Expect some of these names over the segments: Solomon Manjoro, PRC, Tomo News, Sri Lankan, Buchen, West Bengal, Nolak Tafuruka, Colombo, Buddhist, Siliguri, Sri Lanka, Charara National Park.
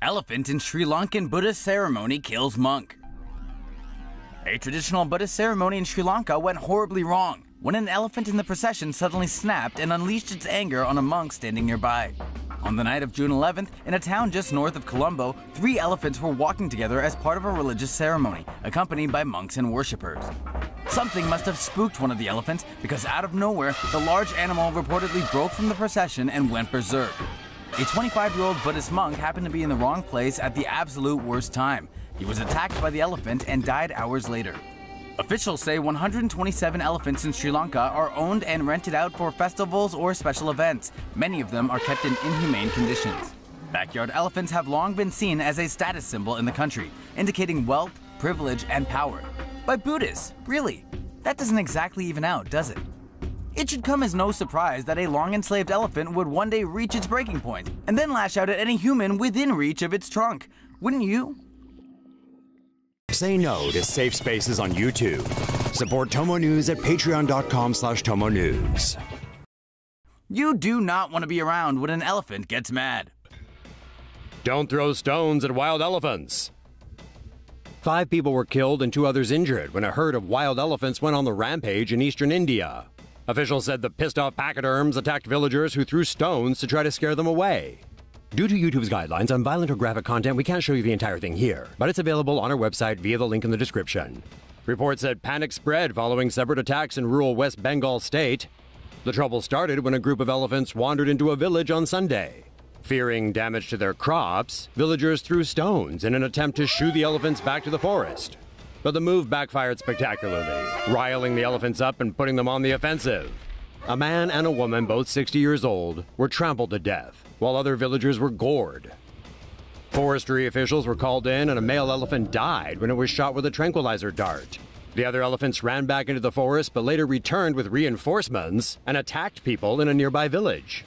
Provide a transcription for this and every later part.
Elephant in Sri Lankan Buddhist ceremony kills monk. A traditional Buddhist ceremony in Sri Lanka went horribly wrong when an elephant in the procession suddenly snapped and unleashed its anger on a monk standing nearby. On the night of June 11th, in a town just north of Colombo, 3 elephants were walking together as part of a religious ceremony, accompanied by monks and worshippers. Something must have spooked one of the elephants because out of nowhere, the large animal reportedly broke from the procession and went berserk. A 25-year-old Buddhist monk happened to be in the wrong place at the absolute worst time. He was attacked by the elephant and died hours later. Officials say 127 elephants in Sri Lanka are owned and rented out for festivals or special events. Many of them are kept in inhumane conditions. Backyard elephants have long been seen as a status symbol in the country, indicating wealth, privilege, and power. By Buddhists, really? That doesn't exactly even out, does it? It should come as no surprise that a long-enslaved elephant would one day reach its breaking point and then lash out at any human within reach of its trunk. Wouldn't you? Say no to safe spaces on YouTube. Support Tomo News at patreon.com/tomonews. You do not want to be around when an elephant gets mad. Don't throw stones at wild elephants. 5 people were killed and 2 others injured when a herd of wild elephants went on the rampage in eastern India. Officials said the pissed-off pachyderms attacked villagers who threw stones to try to scare them away. Due to YouTube's guidelines on violent or graphic content, we can't show you the entire thing here, but it's available on our website via the link in the description. Reports said panic spread following separate attacks in rural West Bengal state. The trouble started when a group of elephants wandered into a village on Sunday. Fearing damage to their crops, villagers threw stones in an attempt to shoo the elephants back to the forest. But the move backfired spectacularly, riling the elephants up and putting them on the offensive. A man and a woman, both 60 years old, were trampled to death, while other villagers were gored. Forestry officials were called in, and a male elephant died when it was shot with a tranquilizer dart. The other elephants ran back into the forest, but later returned with reinforcements and attacked people in a nearby village.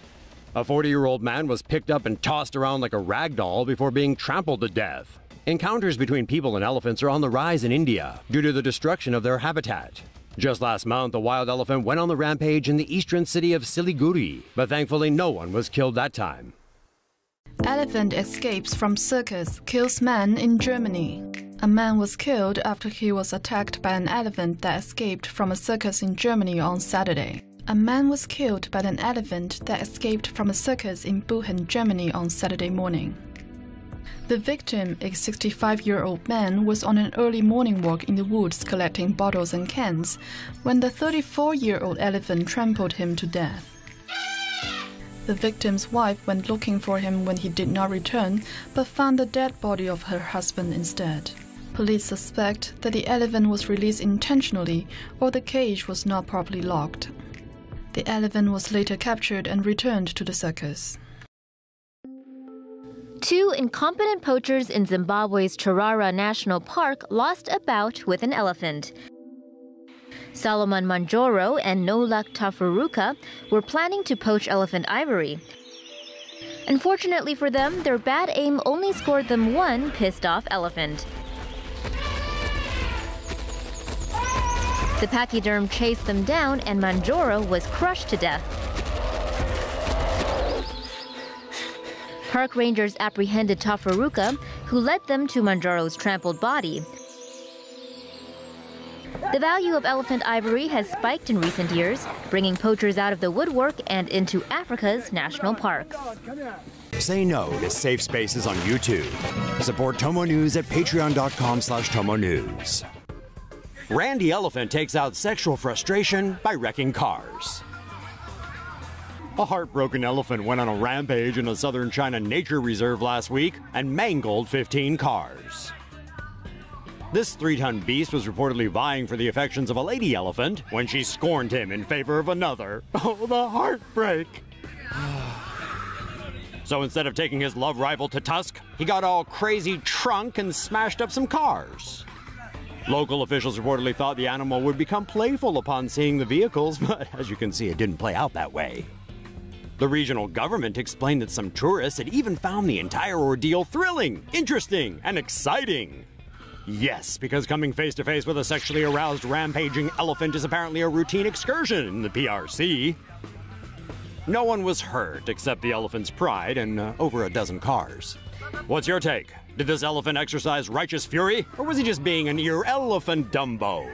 A 40-year-old man was picked up and tossed around like a rag doll before being trampled to death. Encounters between people and elephants are on the rise in India due to the destruction of their habitat. Just last month, a wild elephant went on the rampage in the eastern city of Siliguri, but thankfully no one was killed that time. Elephant escapes from circus, kills man in Germany. A man was killed after he was attacked by an elephant that escaped from a circus in Germany on Saturday. A man was killed by an elephant that escaped from a circus in Buchen, Germany on Saturday morning. The victim, a 65-year-old man, was on an early morning walk in the woods collecting bottles and cans when the 34-year-old elephant trampled him to death. The victim's wife went looking for him when he did not return, but found the dead body of her husband instead. Police suspect that the elephant was released intentionally or the cage was not properly locked. The elephant was later captured and returned to the circus. 2 incompetent poachers in Zimbabwe's Charara National Park lost a bout with an elephant. Solomon Manjoro and Nolak Tafuruka were planning to poach elephant ivory. Unfortunately for them, their bad aim only scored them 1 pissed-off elephant. The pachyderm chased them down and Manjoro was crushed to death. Park rangers apprehended Tafuruka, who led them to Manjoro's trampled body. The value of elephant ivory has spiked in recent years, bringing poachers out of the woodwork and into Africa's national parks. Say no to safe spaces on YouTube. Support Tomo News at patreon.com/tomonews. Randy Elephant takes out sexual frustration by wrecking cars. A heartbroken elephant went on a rampage in a southern China nature reserve last week and mangled 15 cars. This 3-ton beast was reportedly vying for the affections of a lady elephant when she scorned him in favor of another. Oh, the heartbreak! So instead of taking his love rival to tusk, he got all crazy drunk and smashed up some cars. Local officials reportedly thought the animal would become playful upon seeing the vehicles, but as you can see, it didn't play out that way. The regional government explained that some tourists had even found the entire ordeal thrilling, interesting, and exciting. Yes, because coming face-to-face with a sexually aroused, rampaging elephant is apparently a routine excursion in the PRC. No one was hurt except the elephant's pride and over a dozen cars. What's your take? Did this elephant exercise righteous fury, or was he just being an ear elephant Dumbo?